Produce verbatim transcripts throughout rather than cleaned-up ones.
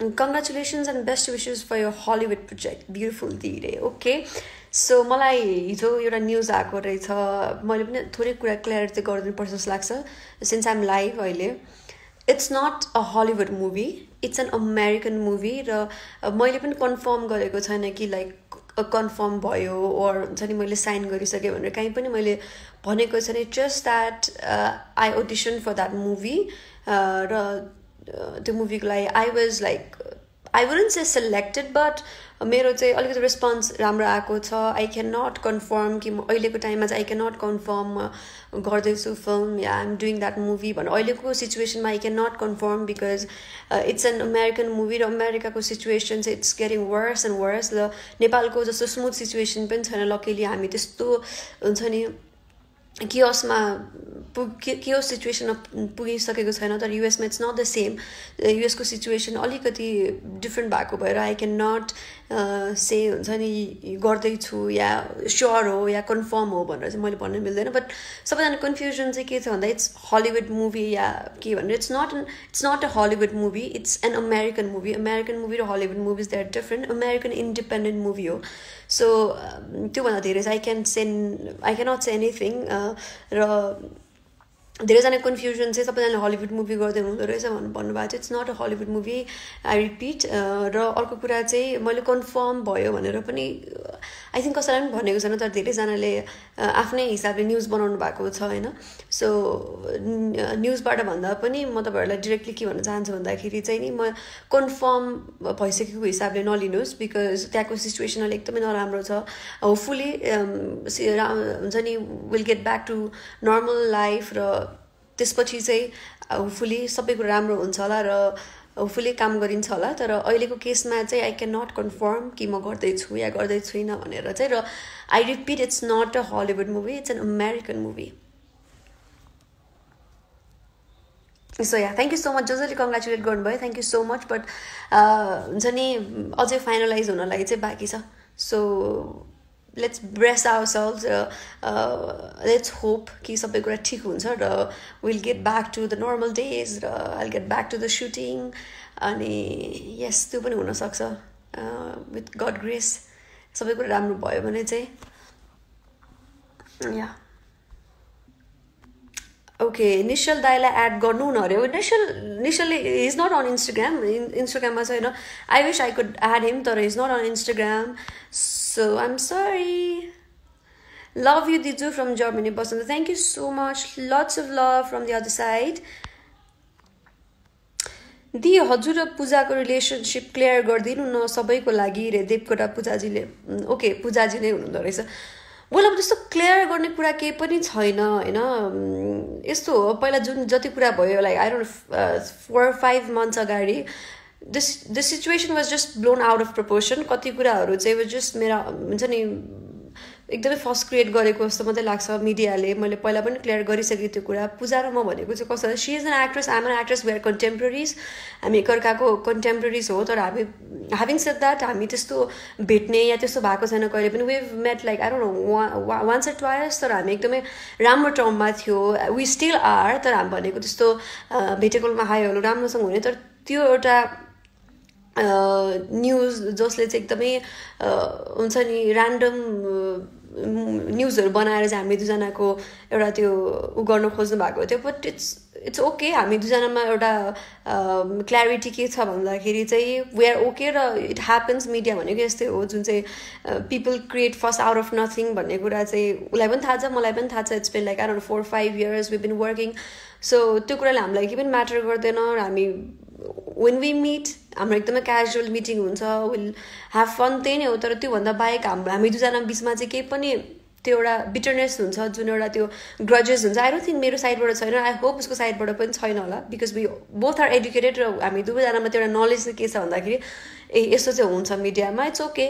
Congratulations and best wishes for your Hollywood project. Beautiful धीरे. Okay. So मलाई हिजो एउटा न्युज आएको रहेछ. मैले पनि थोरै कुरा क्लियर चाहिँ गरिदिनुपर्छ जस्तो लाग्छ सिन्स आइम लाइभ अहिले. It's not a Hollywood movie. It's an American movie. र मैले पनि कन्फर्म गरेको छैन कि लाइक कन्फर्म भयो ओर हुन्छ नि मैले साइन गरिसके भनेर कहीं पनि मैले भनेको छैन. Just that I audition for that movie र त्यो मुभीको लागि I was like I wouldn't say selected but मेरो चाहिँ अलिकति रिस्पोन्स राम्रो आएको छ. आई क्यान नट कन्फर्म कि म अहिलेको टाइममा चाहिँ आई क्यान नट कन्फर्म गर्दैछु फिल्म या I am doing that movie भनेर. अहिलेको सिचुएसनमा I can not confirm because it's an American movie र अमेरिकाको सिचुएसन चाहिँ it's getting worse and worse. र नेपालको जस्तो स्मुथ सिचुएसन पनि छैन लकिली. हामी त्यस्तो हुन्छ नि कियोसमा कियोस सिचुएसनमा पुगिसकेको छैन. तर युएसमा इट्स नट द सेम. युएसको सिचुएसन अलिकति डिफ्रेन्ट भएको भएर आई क्यान नट से हुन्छ नि गर्दैछु या स्योर हो या कन्फर्म हो भनेर चाहिँ मैले भन्नु मिल्दैन. बट सबैजना कन्फ्युजन चाहिँ के छ भन्दा इट्स हलिउड मुभी या के भनेर. It's not it's not a Hollywood movie. It's an American movie. American movie र Hollywood movies they are different. American independent movie हो. सो त्योभन्दा धेरै चाहिँ I can say I can not say anything. र धेरैजना कन्फ्युजन चाहिँ सबैजनाले Hollywood movie गर्दै हुनुहुँदो रहेछ भनेर भन्नुभएको थियो. It's not a Hollywood movie I repeat. र अर्को कुरा चाहिँ मैले कन्फर्म भयो भनेर पनि आई थिङ्क कसैलाई पनि भनेको छैन. तर धेरैजनाले आफ्नै हिसाबले न्युज बनाउनु भएको छ होइन. सो न्युजबाट भन्दा पनि म तपाईँहरूलाई डिरेक्टली के भन्न चाहन्छु भन्दाखेरि चाहिँ नि म कन्फर्म भइसकेको हिसाबले नलिनुहोस् बिकज त्यहाँको सिचुएसन अहिले एकदमै नराम्रो छ. होपफुली हुन्छ नि will get back to normal life र त्यसपछि चाहिँ होपफुली सबै कुरा राम्रो हुन्छ होला र होपफुली काम गरिन्छ होला. तर अहिलेको केसमा चाहिँ आई क्यान नट कन्फर्म कि म गर्दैछु या गर्दै छुइनँ भनेर चाहिँ. र I repeat it's not a Hollywood movie. It's an American movie. So yeah thank you so much जसले कङ्ग्रेचुलेट गर्नुभयो. Thank you so much. But हुन्छ नि अझै फाइनलाइज हुनलाई चाहिँ बाँकी छ. So let's brace ourselves. Uh, uh, let's hope कि सबै कुरा ठीक हुन्छ र we'll get back to the normal days. Uh, I'll get back to the shooting अनि yes त्यो पनि हुन सक्छ. uh, with God grace सबै कुरा राम्रो भयो भने चाहिँ yeah. Okay, Nishal Daila add Gornu na re. Nishal Nishal is not on Instagram. In, Instagram also, you know. I wish I could add him, but he's not on Instagram. So I'm sorry. Love you, Diju from Germany, Boston. Thank you so much. Lots of love from the other side. दी हजुर र पूजाको relationship clear गरिदिनु न सबैको लागि रे Devkota पूजाजीले. Okay पूजाजी नै हुनुहुँदो रहेछ. बोला अब त्यस्तो क्लियर गर्ने कुरा केही पनि छैन होइन. यस्तो हो पहिला जुन जति कुरा भयो like I don't four five months अगाडि this this situation was just blown out of proportion. कति कुराहरू चाहिँ वाज जस्ट मेरा हुन्छ नि एकदमै फर्स्ट क्रिएट गरेको जस्तो मात्रै लाग्छ मिडियाले. मैले पहिला पनि क्लियर गरिसकेँ त्यो कुरा. पूजा र म भनेको चाहिँ कसरी she is an actress I am an actress we are contemporaries. हामी एकअर्काको कन्टेम्पोरेरिज हो. तर हामी ह्याभिङ सेड द्याट हामी त्यस्तो भेट्ने या त्यस्तो भएको छैन कहिले पनि. We met like I don't know once and twice. तर हामी एकदमै राम्रो टर्ममा थियो. We still are. तर हामी भनेको त्यस्तो भेटेकोमा हाई हेलो राम्रोसँग हुने. तर त्यो एउटा न्युज जसले चाहिँ एकदमै हुन्छ नि ऱ्यान्डम न्युजहरू बनाएर चाहिँ हामी दुईजनाको एउटा त्यो उ गर्न खोज्नु भएको थियो. But it's it's okay. हामी दुईजनामा एउटा क्ल्यारिटी के छ भन्दाखेरि चाहिँ वी आर ओके. र इट ह्यापन्स. मिडिया भनेको यस्तै हो जुन चाहिँ people create fuss out of nothing भन्ने कुरा चाहिँ उसलाई पनि थाहा छ मलाई पनि थाहा छ. It's been like around four five years we been working. So त्यो कुराले हामीलाई केही पनि म्याटर गर्दैन. हामी when we meet हाम्रो एकदमै क्याजुअल मिटिङ हुन्छ. विल ह्याभ फन त्यही नै हो. तर त्योभन्दा बाहेक हाम्रो हामी दुईजना बिचमा चाहिँ केही पनि त्यो एउटा बिटरनेस हुन्छ जुन एउटा त्यो ग्रजेस हुन्छ. आई डोन्ट थिङ्क मेरो साइडबाट छैन. आई होप उसको साइडबाट पनि छैन होला because we both are educated. र हामी दुवैजनामा त्यो एउटा नलेज के छ भन्दाखेरि ए यस्तो चाहिँ हुन्छ मिडियामा. It's okay.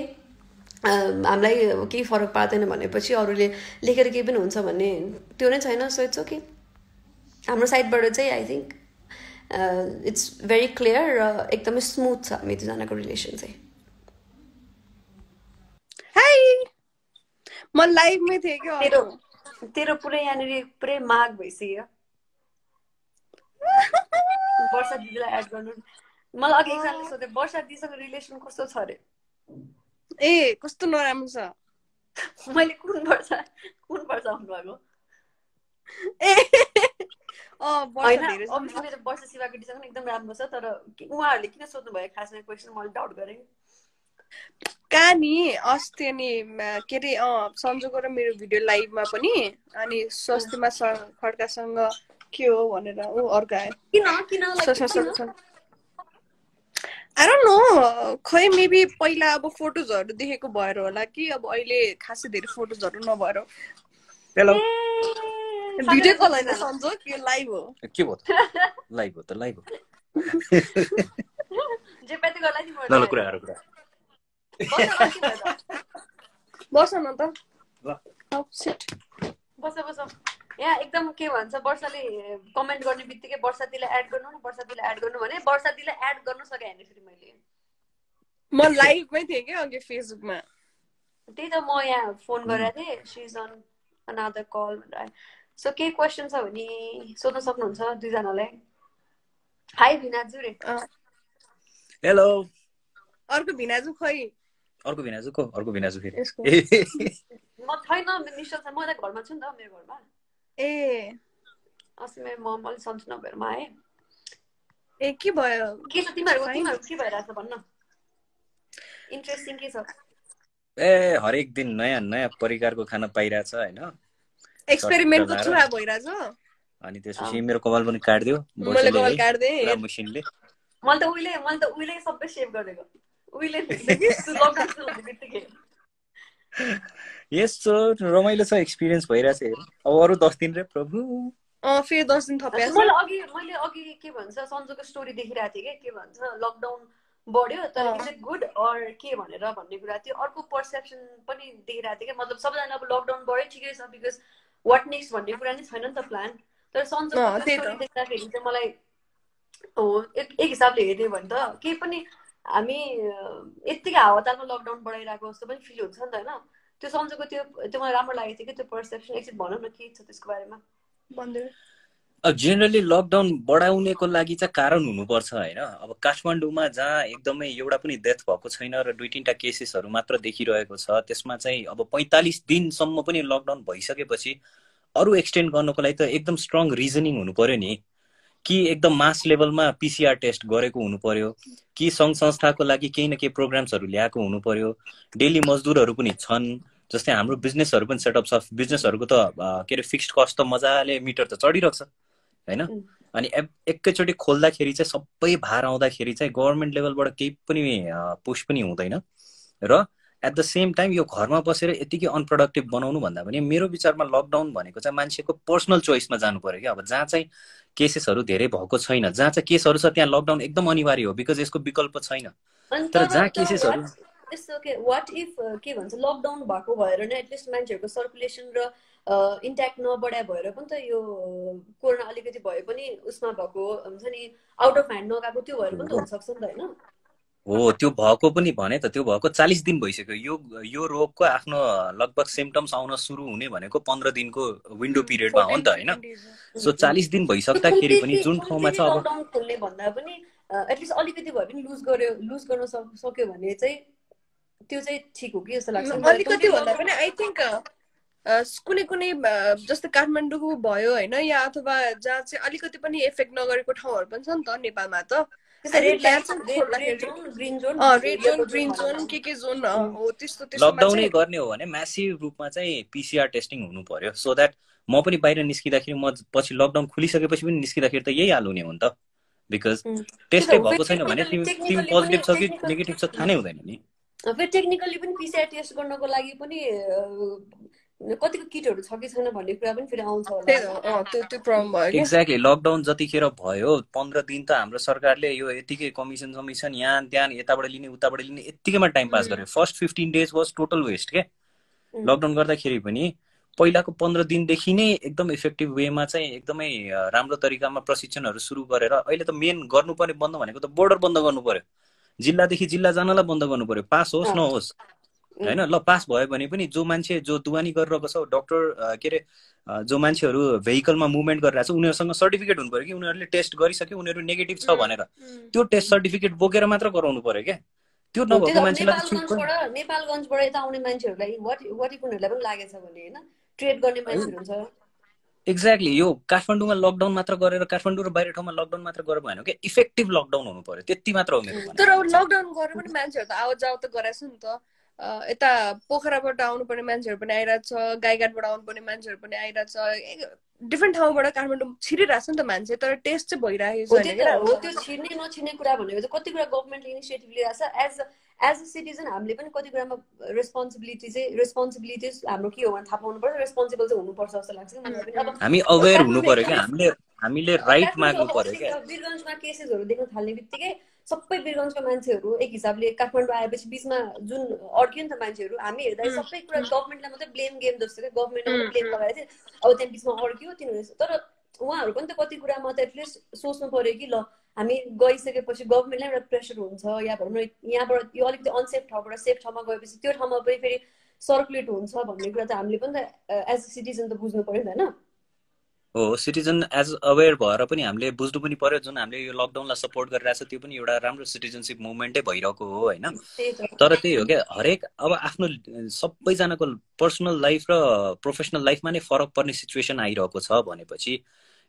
हामीलाई केही फरक पार्दैन भनेपछि अरूले लेखेर केही पनि हुन्छ भन्ने त्यो नै छैन. So it's okay. हाम्रो साइडबाट चाहिँ I think it's very clear र एकदमै स्मुथ छ हामी दुईजनाको रिलेसन चाहिँ. हाई म लाइभमै थिएँ क्या. तेरो तेरो पुरै यहाँनिर पुरै माग भइसक्यो. वर्षा दिदीलाई एड गर्नु मलाई अघि एकजनाले सोधे वर्षा दिसँग रिलेसन कस्तो छ रे? ए कस्तो नराम्रो छ। मैले कुन वर्षा कुन वर्षा हुनु भएको? ए अ वर्षा धेरै छ। अनि मेरो वर्षा शिवाको दिसँग एकदम राम्रो छ तर उहाँहरूले किन सोध्नु भयो खासमा क्वेशन मैले डाउट गरे। कहाँ नि अस्ति अनि के अरे सन्जोग र मेरो भिडियो लाइभमा पनि अनि स्वस्तिमा खड्कासँग के हो भनेर ऊ अर्को आयो। किन किन I don't know खै मेबी पहिला अब फोटोजहरु देखेको भएर होला कि अब अहिले खासै धेरै फोटोजहरु नभएर हेलो भिडियो कल हैन सन्जोग यो लाइभ हो के भो त लाइभ हो त लाइभ हो जे पनि गर्ला नि ल ल कुरा गर कुरा बस न त ल अब सेट बस बस यहाँ एकदम के भन्छ वर्षाले कमेन्ट गर्ने बित्तिकै वर्षातीलाई एड गर्नु न वर्षातीलाई एड गर्नु भने वर्षातीलाई एड गर्न सके हैन फेरि मैले म लाइभमै थिए के अघि फेसबुकमा त्यही त म यहाँ फोन गरेर थिए she is on another call भनेर सो के क्वेशन छ भने सोध्न सक्नुहुन्छ दुई जनालाई हाय भिनाजु रे हेलो अर्को भिनाजु खै अर्को भिनाजु को अर्को भिनाजु फेरि म छैन निश्चल छ म त घरमा छु नि त मेरो घरमा ए अस्मै मम अलि सन्चो नभरमा आए ए के भयो के छ तिमीहरु तिमीहरु के भइराछ भन्न इन्ट्रेस्टिङ के छ ए हरेक दिन नयाँ नयाँ परिकारको खाना पाइराछ हैन एक्सपेरिमेन्टको चुरा भइराछ अनि त्यसपछि मेरो कपाल पनि काट दियो मैले कपाल काट दे मसिनले मैले त उइले मैले त उइले सबै सेभ गरेको उइले लकडाउन सुरु भइसक्यो यस सर रमाइलो छ एक्सपीरियन्स भइराछ हेर अब अरु दस दिन रे प्रभु अ फेरि दस दिन थप्या छ मैले अघि मैले अघि के भन्छ सन्जोको स्टोरी देखिराथे के के भन्छ लकडाउन बढ्यो तर इज इट गुड अर के भनेर भन्ने कुरा थियो अर्को पर्सेप्सन पनि देखिराथे के मतलब सबैजना अब लकडाउन बढ्यो ठीकै छ बिकज व्हाट नेक्स्ट भन्ने कुरा नि छैन नि त प्लान तर सन्जोको स्टोरी देख्दाखेरि चाहिँ मलाई ओ एक हिसाबले हेर्ने भने त के पनि हामी यतिकै हावातालमा लकडाउन बढाइरहेको जस्तो पनि फिल हुन्छ नि त हैन त्यो सन्जोगको त्यो त्यो मलाई राम्रो लागेको थियो कि त्यो पर्सेप्सन एकछिन भनौँ न के छ त्यसको बारेमा भन्दै अब जनरली लकडाउन बढाउनेको लागि चाहिँ कारण हुनुपर्छ हैन अब काठमाडौँमा जहाँ एकदमै एउटा पनि डेथ भएको छैन र दुई तीनटा केसेसहरु मात्र देखिरहेको छ त्यसमा चाहिँ अब पैंतालीस दिनसम्म पनि लकडाउन भइसकेपछि अरु एक्सटेन्ड गर्नको लागि त एकदम स्ट्रङ रिजनिङ हुनुपर्यो नि कि एकदम मास लेभलमा पीसीआर टेस्ट गरेको हुनु पर्यो कि संघ संस्थाको लागि केही न केही प्रोग्राम्सहरु ल्याएको हुनु पर्यो डेली मजदुरहरु पनि छन् जस्तै हाम्रो बिजनेसहरु पनि सेटअप छ बिजनेसहरुको त के रे फिक्स्ड कस्ट त मजाले मिटर त चढिरहछ हैन अनि एकैचोटी खोल्दाखेरि चाहिँ सबै भार आउँदाखेरि चाहिँ गभर्नमेन्ट लेभलबाट केही पनि पुश पनि हुँदैन र एट द सेम टाइम यो घरमा बसेर यतिकै अनप्रोडक्टिभ बनाउनु भन्दा पनि मेरो विचारमा लकडाउन भनेको चाहिँ मान्छेको पर्सनल चोइसमा जानु पर्यो क्या अब जहाँ चाहिँ केसेसहरु धेरै भएको छैन जहाँ चाहिँ केसहरु छ त्यहाँ लकडाउन एकदम अनिवार्य हो बिकज यसको विकल्प छैन तर जहाँ केसेसहरु त्यस्तो के व्हाट इफ के भन्छ लकडाउन भएको भएर नि एटलिस्ट मान्छेहरुको सर्कुलेसन र इन्ट्याक्ट नबढाए भएर पनि त यो कोरोना अलिकति भए पनि उसमा भएको हुन्छ नि आउट अफ ह्यान्ड नगाएको त्यो भएर पनि त हुन सक्छ नि त हैन हो त्यो भएको पनि भने त त्यो भएको चालीस दिन भइसक्यो यो यो रोगको आफ्नो लगभग सिम्पटम्स आउन सुरु हुने भनेको पन्ध्र दिनको विन्डो पिरियडमा हो नि त हैन सो चालीस दिन भइसक्दाखेरि पनि जुन ठाउँमा छ अब लकडाउन खोल्ने भन्दा पनि एटलिस्ट अलिकति भए पनि लुज गर्यो लुज गर्न सक्यो भने चाहिँ त्यो चाहिँ ठीक हो कि जस्तो लाग्छ अलिकति भन्दा पनि आई थिंक कुनै कुनै जस्तो काठमाडौँको भयो हैन या अथवा जहाँ चाहिँ अलिकति पनि इफेक्ट नगरेको ठाउँहरु पनि छ नि त नेपालमा त लकडाउनै गर्ने हो भने म्यासिभ रूपमा चाहिँ पीसीआर टेस्टिङ हुनु पर्यो सो द्याट म पनि बाहिर निस्किँदाखेरि म पछि लकडाउन खुलिसकेपछि पनि निस्किँदाखेरि त यही हाल हुने हो नि त बिकज टेस्टै भएको छैन भने तिमी पोजिटिभ छ कि नेगेटिभ छ थाहा नै हुँदैन नि फेरि टेक्निकली पनि पीसीआर टेस्ट गर्नको लागि पनि कतिको किटहरु छ कि छैन भन्ने कुरा पनि फेरि आउँछ होला अ त्यो त्यो प्रब्लम भयो एक्ज्याक्टली लकडाउन जतिखेर भयो पन्ध्र दिन त हाम्रो सरकारले यो यतिकै कमिसन कमिसन यहाँ त्यहाँ यताबाट लिने उताबाट लिने यतिकैमा टाइम पास गर्यो first fifteen days was total waste के लकडाउन गर्दाखेरि पनि पहिलाको पन्ध्र दिनदेखि नै एकदम इफेक्टिभ वेमा चाहिँ एकदमै राम्रो तरिकामा प्रशिक्षणहरु सुरु गरेर अहिले त मेन गर्नुपर्ने बन्द भनेको त बोर्डर बन्द गर्नु पर्यो जिल्लादेखि जिल्ला जानलाई बन्द गर्नु पर्यो पास होस् नहोस् हैन ल पास भयो भने पनि जो मान्छे जो दुवानी गरिरहेको छ डाक्टर के रे जो मान्छेहरु भेहिकलमा मुभमेन्ट गरिरहेछ उनीहरुसँग सर्टिफिकेट हुनु पर्यो कि उनीहरुले टेस्ट गरिसके उनीहरु नेगेटिभ छ भनेर। त्यो टेस्ट सर्टिफिकेट बोकेर मात्र गराउनु पर्यो के। त्यो नभएको मान्छेलाई नेपालगञ्जबाट नेपालगञ्जबाट यता आउने मान्छेहरुलाई वाट वाट इकुनहरुलाई पनि लागेछ भने हैन ट्रेड गर्ने मान्छेहरु हुन्छ। एक्ज्याक्टली यो काठमाडौँमा लकडाउन मात्र गरेर काठमाडौँ र बाहिर ठाउँमा लकडाउन मात्र गरेर भएन के। इफेक्टिभ लकडाउन हुनु पर्यो, त्यति मात्र हो मेरो भनाइ। तर लकडाउन गरेर पनि मान्छेहरु त आउ जाउ त गराएछ नि त। यता पोखराबाट आउनुपर्ने मान्छेहरु पनि आइराछ, गाईघाटबाट आउनुपर्ने मान्छेहरु पनि आइराछ, डिफ्रेन्ट ठाउँबाट काठमाडौँ छिरिरहेछ नि त मान्छे, तर टेस्ट चाहिँ भइरहेको छैन। त्यो छिर्ने नछिर्ने कुरा भनेको चाहिँ कति कुरा गभर्नमेन्टले इनिसिएटिभ लिइरहेछ। एज एज अ सिटिजन हामीले पनि कति कुरामा रेस्पोन्सिबिलिटी चाहिँ रेस्पोन्सिबिलिटी हाम्रो के हो भने थाहा पाउनु पर्छ, रेस्पोन्सिबल चाहिँ हुनुपर्छ जस्तो लाग्छ मलाई। अब हामी अवेर हुनु पर्यो क्या, हामीले हामीले राइट माग्नु पर्यो क्या। वीरगञ्जमा केसेसहरु देख्न थाल्ने बित्तिकै सबै वीरगञ्जका मान्छेहरु एक हिसाबले काठमाडौँ आएपछि बीचमा जुन अड्कियो नि त मान्छेहरु, हामी हेर्दा सबै कुरा गभर्नमेन्टलाई मात्रै ब्लेम गेम जस्तो के। गभर्नमेन्टले ब्लेम लगाएर चाहिँ अब त्यहाँ बीचमा अड्कियो तिनीहरू, तर उहाँहरु पनि त कति कुरामा त एटलिस्ट सोच्नु पर्यो कि ल हामी गइसकेपछि गभर्नमेन्टलाई एउटा प्रेसर हुन्छ या भनौँ न यहाँबाट यो अलिकति अनसेफ ठाउँबाट सेफ ठाउँमा गएपछि त्यो ठाउँमा पनि फेरि सर्कुलेट हुन्छ भन्ने कुरा त हामीले पनि त एज अ सिटिजन त बुझ्नु पर्यो नि त हैन। हो, सिटिजन एज अवेर भएर पनि हामीले बुझ्नु पनि पर्यो। जुन हामीले यो लकडाउनलाई सपोर्ट गरिरहेछ त्यो पनि एउटा राम्रो सिटिजनसिप मुभमेन्टै भइरहेको हो होइन। तर त्यही हो क्या, हरेक अब आफ्नो सबैजनाको पर्सनल लाइफ र प्रोफेसनल लाइफमा नै फरक पर्ने सिचुएसन आइरहेको छ भनेपछि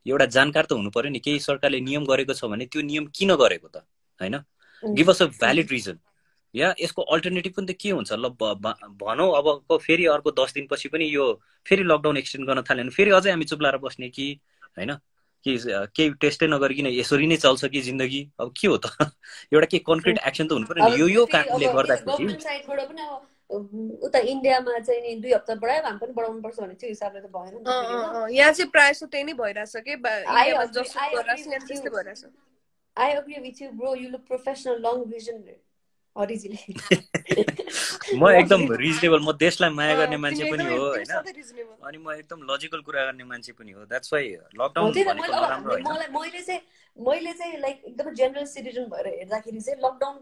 एउटा जानकार त हुनु पर्यो नि। केही सरकारले नियम गरेको छ भने त्यो नियम किन गरेको त होइन, give us a valid reason या यसको अल्टरनेटिभ पनि त के हुन्छ ल भनौँ। अबको फेरि अर्को दस दिनपछि पनि यो फेरि लकडाउन एक्सटेन्ड गर्न थाल्यो भने फेरि अझै हामी चुप्लाएर बस्ने कि होइन, कि केही टेस्टै नगरिकन यसरी नै चल्छ कि जिन्दगी। अब के हो त, एउटा केही कन्क्रिट एक्सन त हुनु पर्यो नि। यो यो कारणले गर्दाखेरि उता इन्डियामा चाहिँ नि दुई हप्ता बढायो हामी पनि बढाउनुपर्छ भने त्यो हिसाबले त भएन नि त। यहाँ चाहिँ प्रायः जस्तो त्यही नै भइरहेछ कि इन्डियामा जस्तो गरिरहेछ यहाँ त्यस्तै भइरहेछ। I agree with you bro, you look professional long vision हरिजीले। म एकदम रिजनेबल, म देशलाई माया गर्ने मान्छे पनि हो हैन, अनि म एकदम लजिकल कुरा गर्ने मान्छे पनि हो। द्याट्स वाइ लकडाउन भनेको राम्रो हैन। मलाई मैले चाहिँ मैले चाहिँ लाइक एकदम जनरल सिटिजन भएर हेर्दाखेरि चाहिँ लकडाउन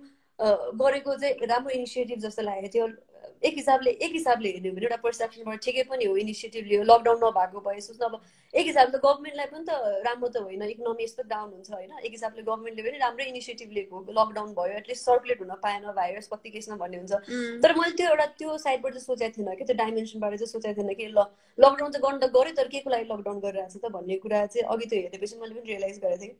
गरेको चाहिँ राम्रो इनिसिएटिभ जस्तो लागेको थियो। एक हिसाबले एक हिसाबले हेर्ने हो भने एउटा पर्सेप्सनबाट ठिकै पनि हो इनिसिएटिभ लियो। लकडाउन नभएको भए सोच्नु, अब एक हिसाबले त गभर्मेन्टलाई पनि त राम्रो त होइन, इकोनोमी यस्तो डाउन हुन्छ होइन। एक हिसाबले गभर्मेन्टले पनि राम्रो इनिसिएटिभ लिएको, लकडाउन भयो एटलिस्ट सर्कुलेट हुन पाएन भाइरस कति केसमा भन्ने हुन्छ। तर मैले त्यो एउटा त्यो साइडबाट चाहिँ सोचेको थिइनँ कि, त्यो डाइमेन्सनबाट चाहिँ सोचेको थिइनँ कि ल लकडाउन चाहिँ गर्नु त गऱ्यो तर के को लागि लकडाउन गरिरहेको छ त भन्ने कुरा चाहिँ अघि त्यो हेरेपछि मैले पनि रियलाइज गरेको थिएँ।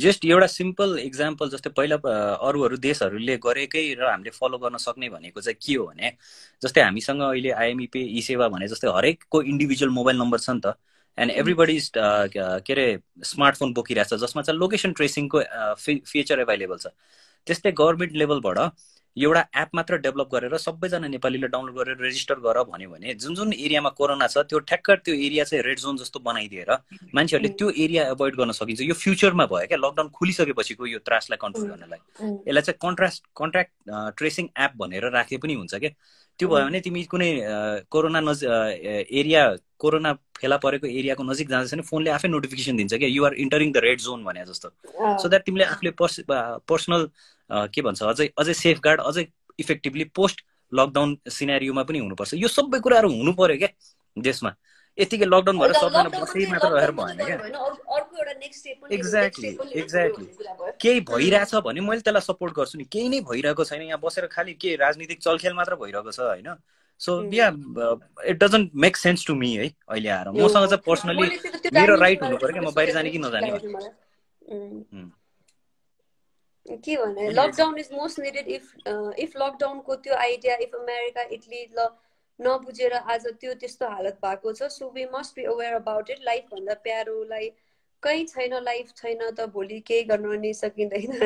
जस्ट एउटा सिम्पल इक्जाम्पल जस्तै पहिला अरू अरू देशहरूले गरेकै र हामीले फलो गर्न सक्ने भनेको चाहिँ के हो भने, जस्तै हामीसँग अहिले आइएमई पे ई सेवा भने जस्तै हरेकको इन्डिभिजुअल मोबाइल नम्बर छ नि त। एन्ड एभ्रीबडी के अरे स्मार्टफोन बोकिरहेछ जसमा चाहिँ लोकेसन ट्रेसिङको फिचर एभाइलेबल छ। त्यस्तै गभर्मेन्ट लेभलबाट एउटा एप मात्र डेभलप गरेर सबैजना नेपालीले डाउनलोड गरेर रेजिस्टर गर भन्यो भने जुन जुन एरियामा कोरोना छ त्यो ठ्याक्क त्यो एरिया चाहिँ रेड जोन जस्तो बनाइदिएर मान्छेहरूले त्यो एरिया एभोइड गर्न सकिन्छ। यो फ्युचरमा भयो क्या, लकडाउन खुलिसकेपछिको यो त्रासलाई कन्ट्रोल गर्नलाई यसलाई चाहिँ कन्ट्रास्ट कन्ट्राक्ट ट्रेसिङ एप भनेर राखे पनि हुन्छ क्या। त्यो भयो भने तिमी कुनै कोरोना नज एरिया कोरोना फेला परेको एरियाको नजिक जाँदैछ भने फोनले आफै नोटिफिकेसन दिन्छ क्या, you're entering the red zone भने जस्तो। सो द्याट तिमीले आफूले पर्स पर्सनल के भन्छ अझै अझै सेफ गार्ड अझै इफेक्टिभली पोस्ट लकडाउन सिनेरियोमा पनि हुनुपर्छ। यो सबै कुराहरू हुनु पर्यो क्या देशमा। यतिकै लकडाउन भएर सबैजना बस्दै मात्र रहेर भएन क्या। एक्ज्याक्टली एक्ज्याक्टली केही भइरहेछ भने मैले त्यसलाई सपोर्ट गर्छु नि, केही नै भइरहेको छैन। यहाँ बसेर खालि के राजनीतिक चलखेल मात्र भइरहेको छ होइन। So yeah it doesn't make sense to me है अहिले आएर। मसँग चाहिँ पर्सनली मेरो राइट हुनु पर्यो क्या, म बाहिर जाने कि नजाने भने। के भने lockdown is most needed. If if लकडाउनको त्यो आइडिया इफ अमेरिका इटली ल नबुझेर आज त्यो त्यस्तो हालत भएको छ। So we must be aware about it. Life भन्दा प्यारोलाई कहीँ छैन, लाइफ छैन त भोलि केही गर्न नै सकिँदैन।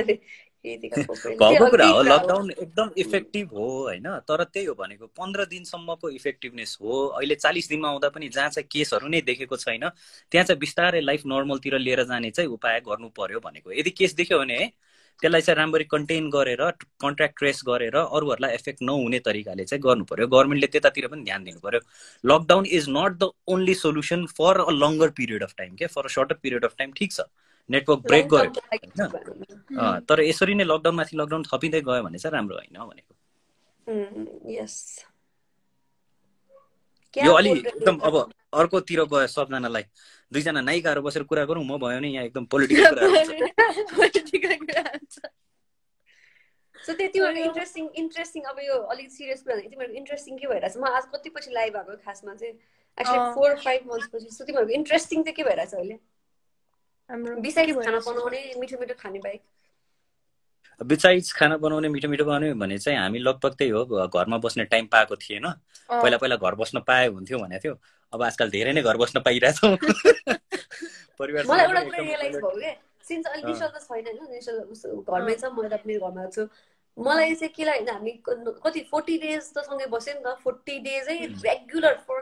लकडाउन एकदम इफेक्टिभ हो होइन, तर त्यही हो भनेको पन्ध्र दिनसम्मको इफेक्टिभनेस हो। अहिले चालिस दिनमा आउँदा पनि जहाँ चाहिँ केसहरू नै देखेको छैन त्यहाँ चाहिँ बिस्तारै लाइफ नर्मलतिर लिएर जाने चाहिँ उपाय गर्नु पर्यो भनेको। यदि केस देख्यो भने है त्यसलाई चाहिँ राम्ररी कन्टेन गरेर कन्ट्र्याक्ट ट्रेस गरेर अरूहरूलाई एफेक्ट नहुने तरिकाले चाहिँ गर्नु पर्यो। गभर्मेन्टले त्यतातिर पनि ध्यान दिनु पर्यो। Lockdown is not the only solution for a longer period of time क्या। For a shorter period of time ठिक छ, नेटवर्क ब्रेक गर्यो होइन, तर यसरी नै लकडाउनमाथि लकडाउन थपिँदै गयो भने चाहिँ राम्रो होइन भनेको। यो अलि एकदम अब अर्कोतिर गयो सबजनालाई दुईजना नायिकाहरू बसेर कुरा गरौँ म भयो नि यहाँ एकदम पोलिटिकल कुरा हुन्छ। सो त्यति मेरो इन्ट्रेस्टिङ इन्ट्रेस्टिङ अब यो अलि सिरियस कुरा थियो मेरो इन्ट्रेस्टिङ के भइराछ म आज कति पछि लाइभ आको खासमा चाहिँ एक्चुअली फोर फाइभ मन्थ्स पछि। सो तिम्रो इन्ट्रेस्टिङ चाहिँ के भइराछ अहिले हाम्रो बिसाइड खाना बनाउने मिठो मिठो खाने बाहेक? बिसाइड्स खाना बनाउने मिठो मिठो बनाउने भने चाहिँ हामी लगभग त्यही हो घरमा बस्ने टाइम पाएको थिएन। पहिला पहिला घर बस्न पाए हुन्थ्यो भनेको थियो अब आजकल धेरै नै घर बस्न पाइरहेछौँ। मलाई एउटा कुरा रियलाइज भयो के सिन्स अलि निश्चल त छैन हैन निश्चल घरमै छ म त मेरो घरमा छु। मलाई चाहिँ के लाग्यो हामी कति फोर्टी डेज त सँगै बस्यो नि त फोर्टी डेजै रेगुलर फर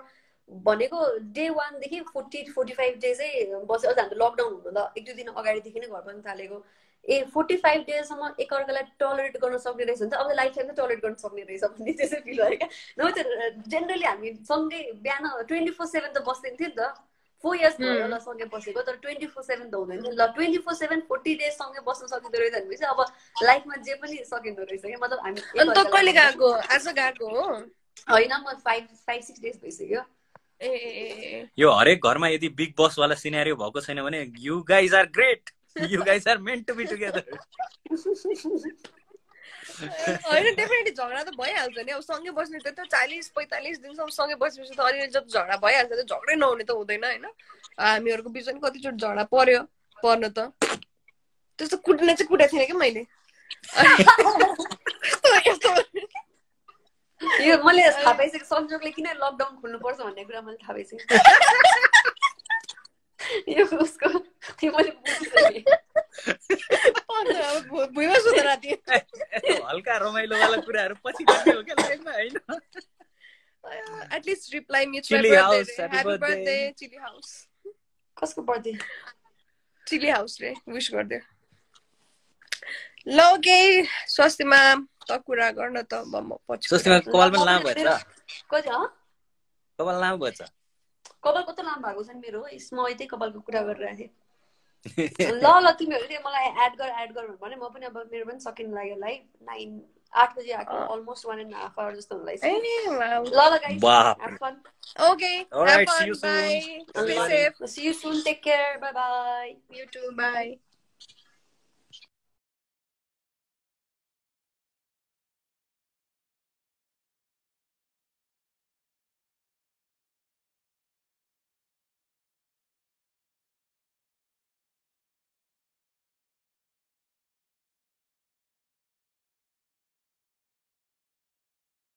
भनेको डे वान देखि फोर्टी फोर्टी फाइभ डेजै बस्यो। अझ हाम्रो लकडाउन हुनुभन्दा एक दुई दिन अगाडिदेखि नै घर पनि थालेको ए फोर्टी फाइभ डेजसम्म एकअर्कालाई टलरेट गर्न सक्ने रहेछ नि त अब लाइफ टाइम त टलरेट गर्न सक्ने रहेछ भन्ने त्यसै फिल भयो क्या। नभए त जेनरली हामी सँगै बिहान ट्वेन्टी फोर सेभेन त बस्दैन थियो नि त फोर इयर्स भयो ल सँगै बसेको तर ट्वेन्टी फोर सेभेन त हुँदैन थियो ल twenty four seven forty days सँगै बस्न सकिँदो रहेछ भनेपछि अब लाइफमा जे पनि सकिँदो रहेछ क्या। मतलब हामी कहिले गएको आज गएको हो होइन म फाइभ फाइभ सिक्स डेज भइसक्यो। यो हरेक घरमा यदि बिग बस वाला सिनेरियो भएको छैन भने you guys are great you guys are meant to be together। हैन डेफिनेटली झगडा त भइहाल्छ नि अब सँगै बस्ने त चालीस पैंतालीस दिनसम्म सँगै बसेपछि त अलि जब झगडा भइहाल्छ त झगडै नहुने त हुँदैन हैन। हामीहरुको बिचमा नि कतिचोट झगडा पर्यो पर्न त त्यस्तो कुट्ने चाहिँ कुटे थिएन के मैले यो मैले थाहा पाइसकेँ संजोगले किन लकडाउन खोल्नु पर्छ भन्ने कुरा मैले थाहा पाइसकेँ यो उसको त्यो मैले बुझ्दिनँ सुध राति हल्का रमाइलो वाला कुराहरु पछि गर्ने हो के लाइफमा हैन। At least reply me chilli house happy birthday chilli house कसको बर्थडे चिली हाउस रे विश गर्दियो लगे स्वस्तिमा त कुरा गर्न त म पछि स्वस्तिमा कपाल पनि लामो भएछ कति ह कपाल लामो भएछ कपाल कस्तो लामो भएको छ नि मेरो यसमा यतै कपालको कुरा गरिरहेको थिएँ। ल ल तिमीहरूले मलाई एड गर एड गर भने म पनि अब मेरो पनि सकिन लाग्यो लाइभ नाइन आठ बजे आएको almost one and half hour जस्तो हुनलाई छ। ल ल guys have fun okay have fun bye stay safe see you soon take care bye bye you too by.